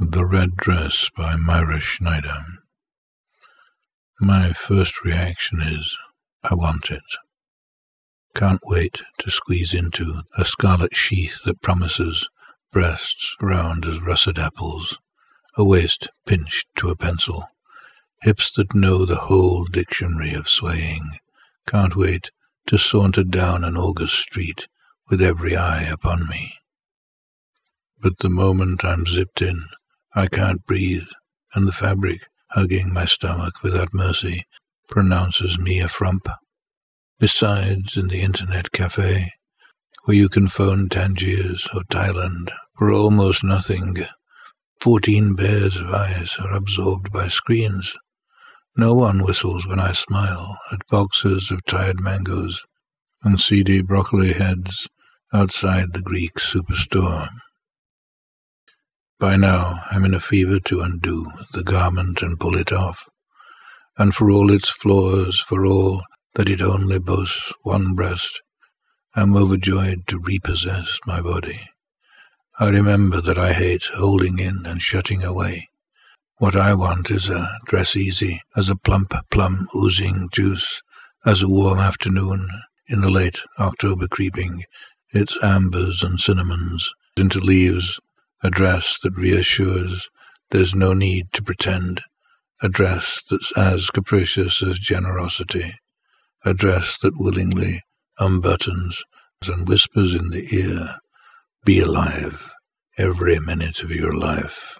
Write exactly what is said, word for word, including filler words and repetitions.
The Red Dress by Myra Schneider. My first reaction is, I want it. Can't wait to squeeze into a scarlet sheath that promises breasts round as russet apples, a waist pinched to a pencil, hips that know the whole dictionary of swaying. Can't wait to saunter down an August street with every eye upon me. But the moment I'm zipped in, I can't breathe, and the fabric, hugging my stomach without mercy, pronounces me a frump. Besides, in the internet cafe, where you can phone Tangiers or Thailand for almost nothing, fourteen pairs of eyes are absorbed by screens. No one whistles when I smile at boxes of tired mangoes and seedy broccoli heads outside the Greek superstore. By now I'm in a fever to undo the garment and pull it off, and for all its flaws, for all that it only boasts one breast, I'm overjoyed to repossess my body. I remember that I hate holding in and shutting away. What I want is a dress easy, as a plump plum oozing juice, as a warm afternoon, in the late October creeping, its ambers and cinnamons into leaves. A dress that reassures there's no need to pretend, a dress that's as capricious as generosity, a dress that willingly unbuttons and whispers in the ear, be alive every minute of your life.